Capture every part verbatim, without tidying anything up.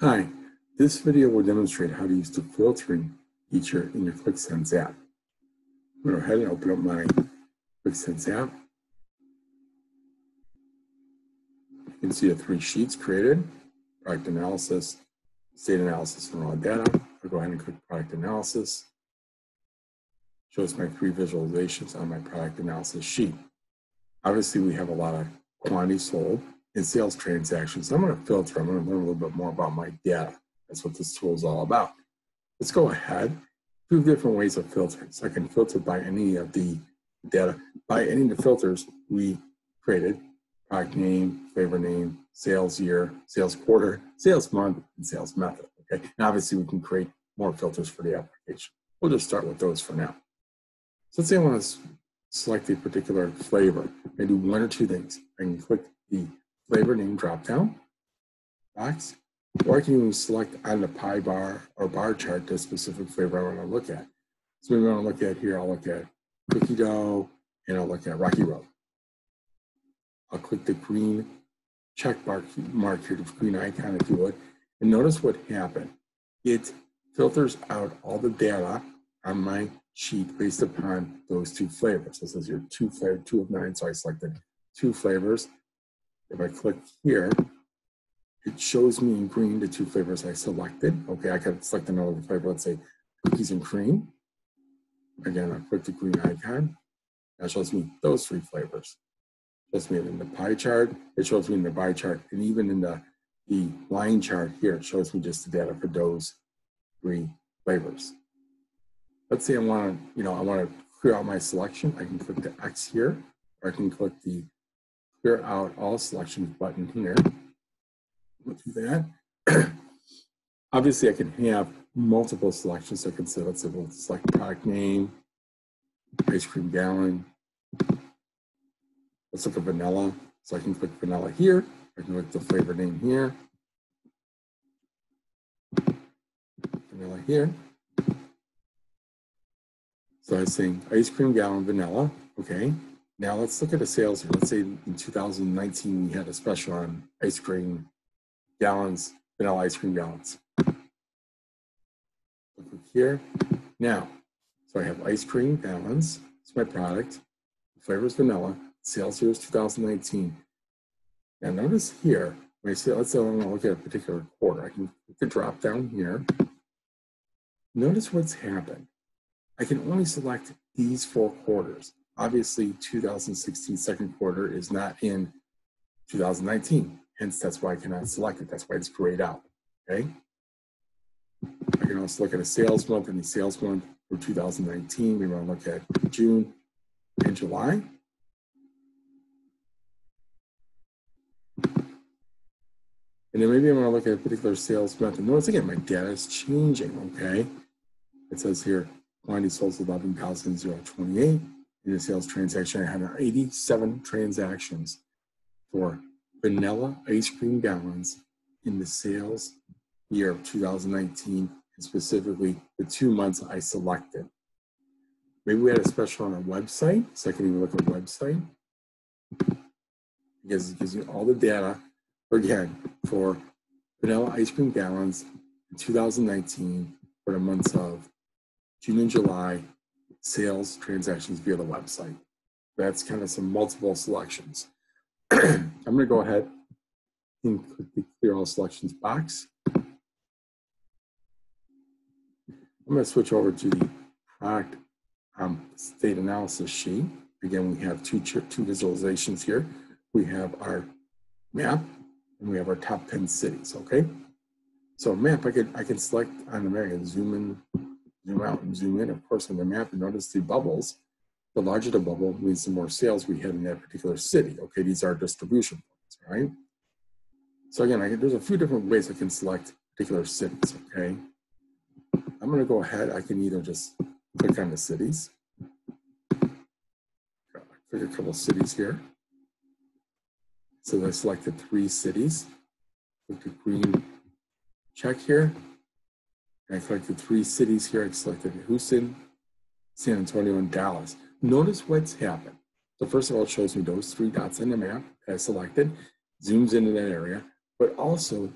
Hi, this video will demonstrate how to use the filtering feature in your Qlik Sense app. I'm going to go ahead and open up my Qlik Sense app. You can see the three sheets created: product analysis, state analysis, and raw data. I'll go ahead and click product analysis. It shows my three visualizations on my product analysis sheet. Obviously, we have a lot of quantity sold and sales transactions. I'm going to filter. I'm going to learn a little bit more about my data. That's what this tool is all about. Let's go ahead. Two different ways of filtering. So I can filter by any of the data, by any of the filters we created: product name, flavor name, sales year, sales quarter, sales month, and sales method. Okay. And obviously, we can create more filters for the application. We'll just start with those for now. So let's say I want to select a particular flavor. I do one or two things. I can click the flavor name drop-down box, or I can even select on the pie bar or bar chart the specific flavor I want to look at. So maybe I want to look at here, I'll look at cookie dough, and I'll look at Rocky Road. I'll click the green check mark, mark here, the green icon to do it, and notice what happened. It filters out all the data on my sheet based upon those two flavors. This is your two flavor, two of nine, so I selected two flavors. If I click here, it shows me in green the two flavors I selected. Okay, I could select another flavor, let's say cookies and cream. Again, I click the green icon. That shows me those three flavors. It shows me in the pie chart, it shows me in the bar chart, and even in the, the line chart here, it shows me just the data for those three flavors. Let's say I want to, you know, I want to clear out my selection. I can click the X here, or I can click the clear out all selections button here. We'll do that. Obviously, I can have multiple selections. So I can say, let's say we'll select product name, ice cream gallon. Let's look at vanilla. So I can click vanilla here. I can click the flavor name here. Vanilla here. So I was saying ice cream gallon vanilla. Okay. Now let's look at the sales here. Let's say in two thousand nineteen, we had a special on ice cream gallons, vanilla ice cream gallons. Look here. Now, so I have ice cream gallons. It's my product. The flavor is vanilla. Sales year is two thousand nineteen. Now notice here, when I say, let's say I want to look at a particular quarter. I can click the drop down here. Notice what's happened. I can only select these four quarters. Obviously, two thousand sixteen second quarter is not in two thousand nineteen. Hence, that's why I cannot select it. That's why it's grayed out, okay? I can also look at a sales month, and the sales month for two thousand nineteen. We want to look at June and July. And then maybe I want to look at a particular sales month. And notice again, my data is changing, okay? It says here, quantity sold eleven thousand twenty-eight. In the sales transaction, I had eighty-seven transactions for vanilla ice cream gallons in the sales year of two thousand nineteen, and specifically the two months I selected. Maybe we had a special on our website, so I can even look at website. Because it gives you all the data, again, for vanilla ice cream gallons in two thousand nineteen for the months of June and July, sales transactions via the website. That's kind of some multiple selections. I'm going to go ahead and click the clear all selections box. I'm going to switch over to the product um, state analysis sheet. Again, we have two, two visualizations here. We have our map and we have our top ten cities, okay? So map, I can, I can select on the map and zoom in, zoom out and zoom in, of course, on the map, and notice the bubbles. The larger the bubble means the more sales we had in that particular city. Okay, these are distribution points, right? So again, I can, there's a few different ways I can select particular cities, okay? I'm gonna go ahead, I can either just click on the cities. Click a couple of cities here. So I selected three cities. Click the green check here. I selected three cities here. I selected Houston, San Antonio, and Dallas. Notice what's happened. So first of all, it shows me those three dots on the map that I selected, zooms into that area, but also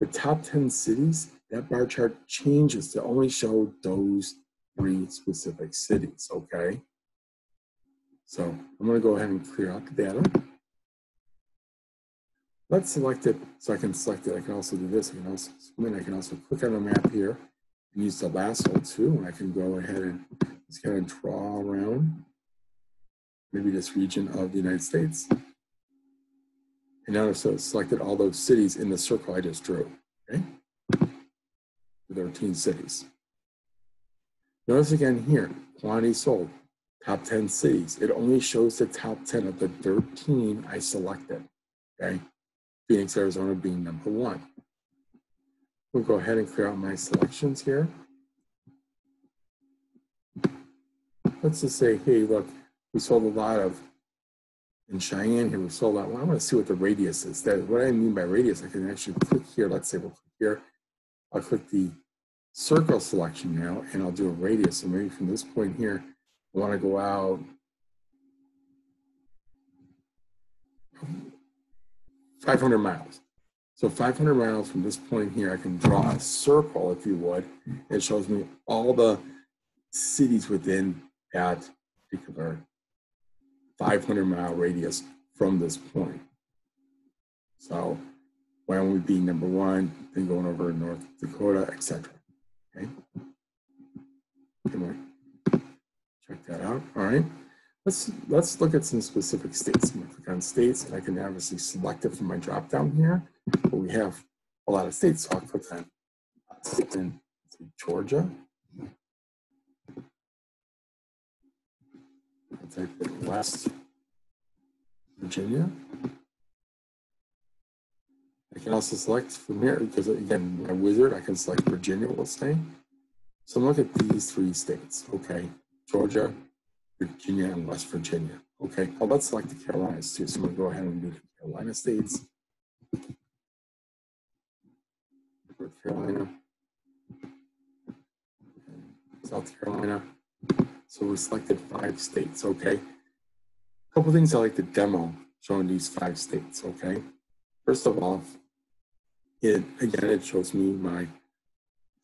the top ten cities, that bar chart changes to only show those three specific cities, okay? So I'm gonna go ahead and clear out the data. Let's select it, so I can select it. I can also do this, I can also swim in. I can also click on the map here and use the lasso too, and I can go ahead and just kind of draw around maybe this region of the United States. And now I've selected all those cities in the circle I just drew, okay? thirteen cities. Notice again here, quantity sold, top ten cities. It only shows the top ten of the thirteen I selected, okay? Phoenix, Arizona being number one. We'll go ahead and clear out my selections here. Let's just say, hey, look, we sold a lot of, in Cheyenne here, we sold out. Well, I want to see what the radius is. That is what I mean by radius. I can actually click here. Let's say we'll click here. I'll click the circle selection now, and I'll do a radius. And maybe from this point here, I want to go out five hundred miles. So five hundred miles from this point here, I can draw a circle, if you would. It shows me all the cities within that particular five hundred mile radius from this point. So Wyoming being number one, then going over North Dakota, et cetera. Okay, check that out. All right, let's let's look at some specific states. I'm gonna click on states, and I can obviously select it from my drop down here. But we have a lot of states, so I'll click on states in Georgia. I'll type in West Virginia. I can also select from here, because again, my wizard, I can select Virginia, we'll say. So look at these three states, okay? Georgia, Virginia, and West Virginia. Okay, well, let's select the Carolinas too. So I'm gonna go ahead and do the Carolina states. North Carolina, South Carolina. So we selected five states, okay? A couple things I like to demo showing these five states, okay? First of all, it again, it shows me my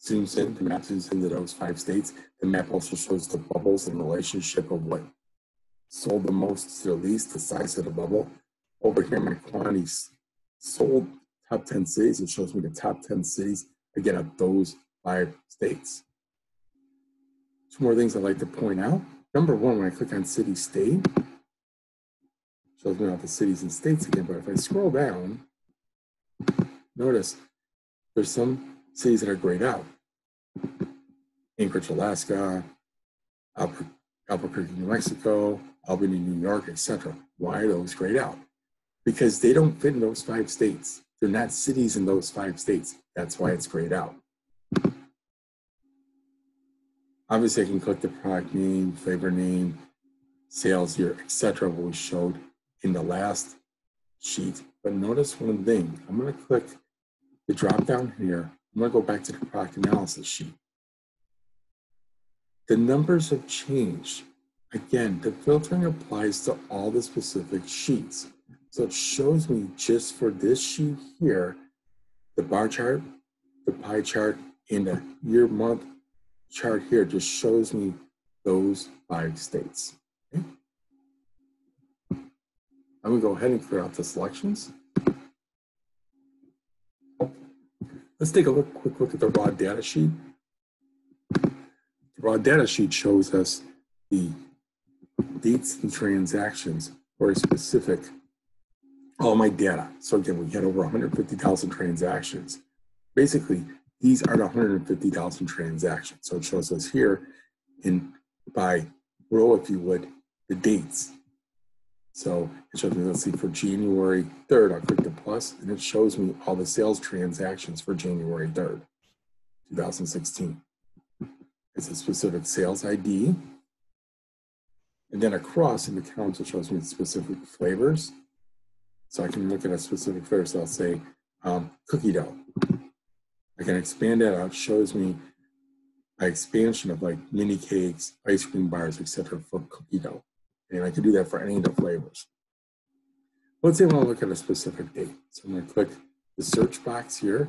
zooms in, the map zooms into those five states. The map also shows the bubbles and relationship of what sold the most to the least, the size of the bubble. Over here, my quantities sold top ten cities. It shows me the top ten cities, again, of those five states. Two more things I'd like to point out. Number one, when I click on city state, it shows me all the cities and states again, but if I scroll down, notice there's some cities that are grayed out. Anchorage, Alaska, Albu Albuquerque, New Mexico, Albany, New York, et cetera. Why are those grayed out? Because they don't fit in those five states. They're not cities in those five states. That's why it's grayed out. Obviously, I can click the product name, flavor name, sales year, et cetera, what we showed in the last sheet. But notice one thing. I'm going to click the drop down here. I'm going to go back to the product analysis sheet. The numbers have changed. Again, the filtering applies to all the specific sheets. So it shows me just for this sheet here, the bar chart, the pie chart, and the year month chart here just shows me those five states. Okay. I'm gonna go ahead and clear out the selections. Let's take a look, quick look at the raw data sheet. The raw data sheet shows us the dates and transactions for a specific, all my data. So again, we had over one hundred fifty thousand transactions. Basically, these are the one hundred fifty thousand transactions. So it shows us here in by row, if you would, the dates. So it shows me, let's see, for January third, I'll click the plus, and it shows me all the sales transactions for January third, two thousand sixteen. It's a specific sales I D. And then across in the columns, it shows me specific flavors. So I can look at a specific flavor. So I'll say um, cookie dough. I can expand that out. It shows me my expansion of like mini cakes, ice cream bars, et cetera, for cookie dough. And I can do that for any of the flavors. Let's say I want to look at a specific date. So I'm going to click the search box here,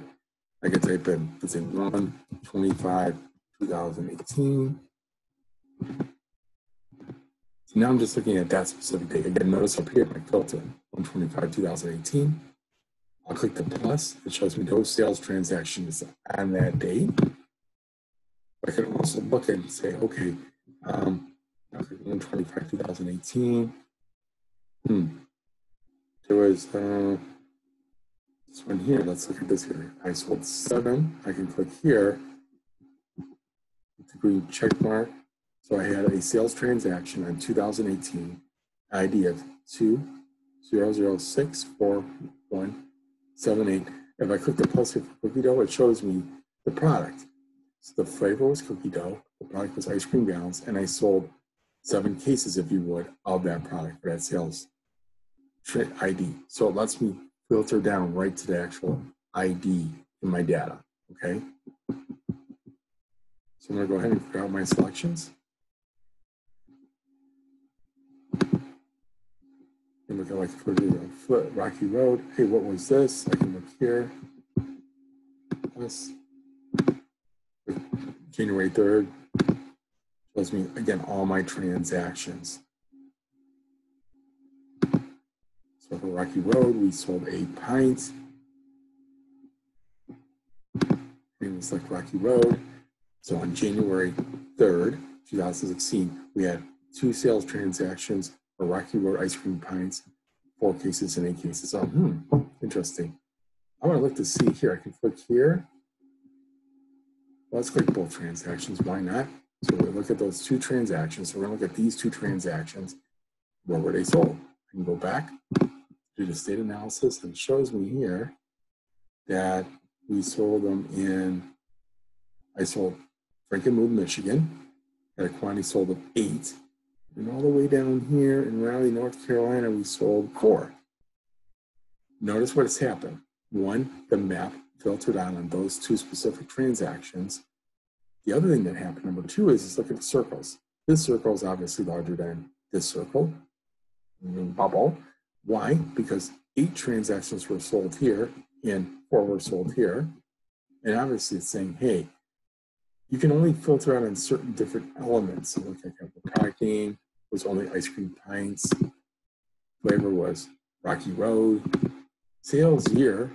I can type in, let's say one twenty-five two thousand eighteen. So now I'm just looking at that specific date. Again, notice up here, my filter, one twenty-five two thousand eighteen. I'll click the plus. It shows me those sales transactions on that day. I can also look and say, okay, um, I'll click one twenty-five two thousand eighteen. Hmm. There was uh, this one here. Let's look at this here. I sold seven. I can click here with the green check mark. So I had a sales transaction on two thousand eighteen, I D of two zero zero six four one seven eight. If I click the plus here for cookie dough, it shows me the product. So the flavor was cookie dough, the product was ice cream gallons, and I sold seven cases, if you would, of that product for that sales I D. So it lets me filter down right to the actual I D in my data, okay? So I'm gonna go ahead and figure out my selections. And look at like for Rocky Road. Hey, what was this? I can look here. This January third shows me again all my transactions. So for Rocky Road, we sold eight pints. And it's like Rocky Road. So on January third, two thousand sixteen, we had two sales transactions for Rocky Road ice cream pints, four cases and eight cases. Oh, hmm, interesting. I want to look to see here. I can click here. Let's click both transactions. Why not? So we look at those two transactions. So we're going to look at these two transactions. Where were they sold? I can go back, do the state analysis, and it shows me here that we sold them in, I sold Frankenmuth, Michigan, at a quantity sold of eight. And all the way down here in Raleigh, North Carolina, we sold four. Notice what has happened. One, the map filtered out on those two specific transactions. The other thing that happened, number two, is let's look at the circles. This circle is obviously larger than this circle, bubble. Why? Because eight transactions were sold here and four were sold here. And obviously it's saying, hey, you can only filter out on certain different elements. So look, I have the product name was only ice cream pints. Flavor was Rocky Road. Sales year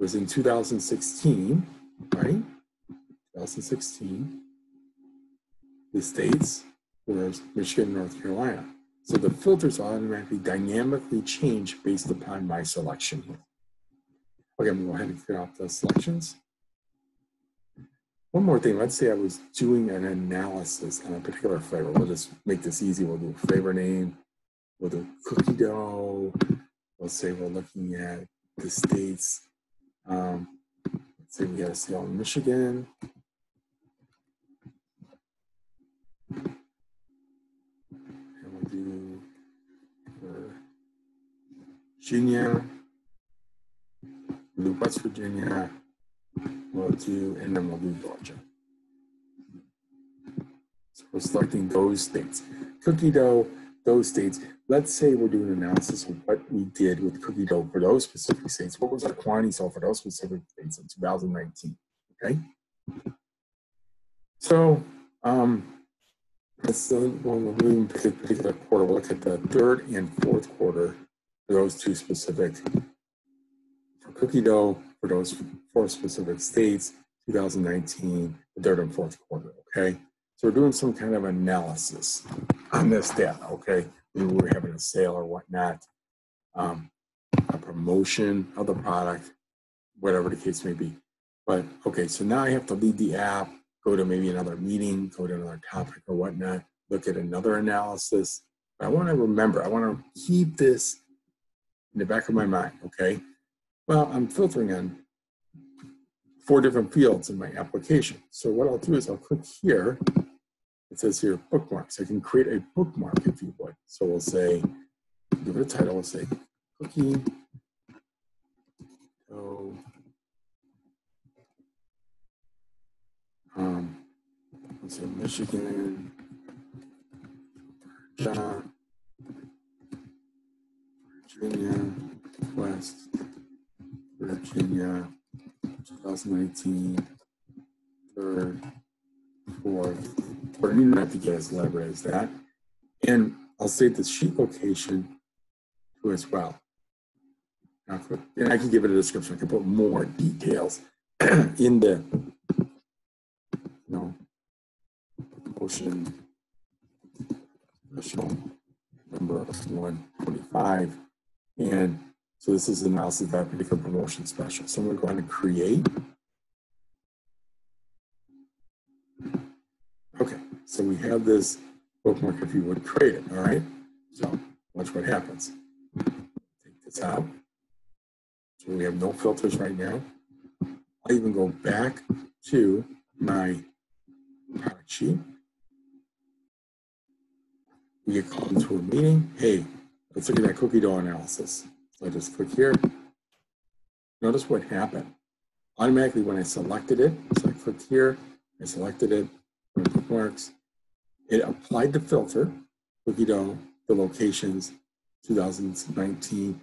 was in two thousand sixteen, right? two thousand sixteen. The states were Michigan and North Carolina. So the filters automatically dynamically change based upon my selection here. Okay, I'm gonna go ahead and clear out the selections. One more thing, let's say I was doing an analysis on a particular flavor. We'll just make this easy. We'll do a flavor name, we'll do cookie dough. Let's say we're looking at the states. Um, let's say we had a sale in Michigan. And we'll do Virginia, we'll do West Virginia. We'll do, and then we'll do Georgia. So we're selecting those states. Cookie dough, those states. Let's say we're doing an analysis of what we did with cookie dough for those specific states. What was our quantity sold for those specific states in two thousand nineteen, okay? So um, let's uh, we'll pick a particular quarter. We'll look at the third and fourth quarter for those two specific, for cookie dough, for those four specific states, two thousand nineteen, the third and fourth quarter, okay? So we're doing some kind of analysis on this data, okay? Maybe we're having a sale or whatnot, um, a promotion of the product, whatever the case may be. But, okay, so now I have to leave the app, go to maybe another meeting, go to another topic or whatnot, look at another analysis. But I wanna remember, I wanna keep this in the back of my mind, okay? Well, I'm filtering on four different fields in my application. So what I'll do is I'll click here. It says here, bookmarks. I can create a bookmark if you would. So we'll say, give it a title, we'll say cookie dough um, we'll say Michigan, Virginia, Virginia West, Virginia, twenty nineteen, third, fourth, but I need not to get as elaborate as that. And I'll save the sheet location to as well. And I can give it a description. I can put more details in the, you know, motion threshold number of one twenty-five. And so this is an analysis of that particular promotion special. So I'm going to go ahead and create. Okay, so we have this bookmark if you would create it, all right? So watch what happens. Take this out. So we have no filters right now. I'll even go back to my product sheet. We get called into a meeting. Hey, let's look at that cookie dough analysis. So I just click here. Notice what happened. Automatically when I selected it, so I clicked here, I selected it, bookmarks, it applied the filter, cookie dough, the locations, two thousand nineteen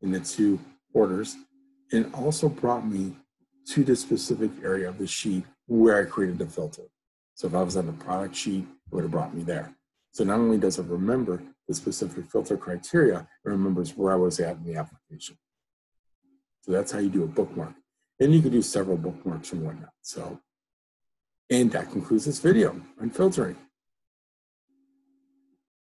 in the two orders, and also brought me to the specific area of the sheet where I created the filter. So if I was on the product sheet, it would have brought me there. So not only does it remember the specific filter criteria, it remembers where I was at in the application. So that's how you do a bookmark. And you can do several bookmarks and whatnot. So, and that concludes this video on filtering.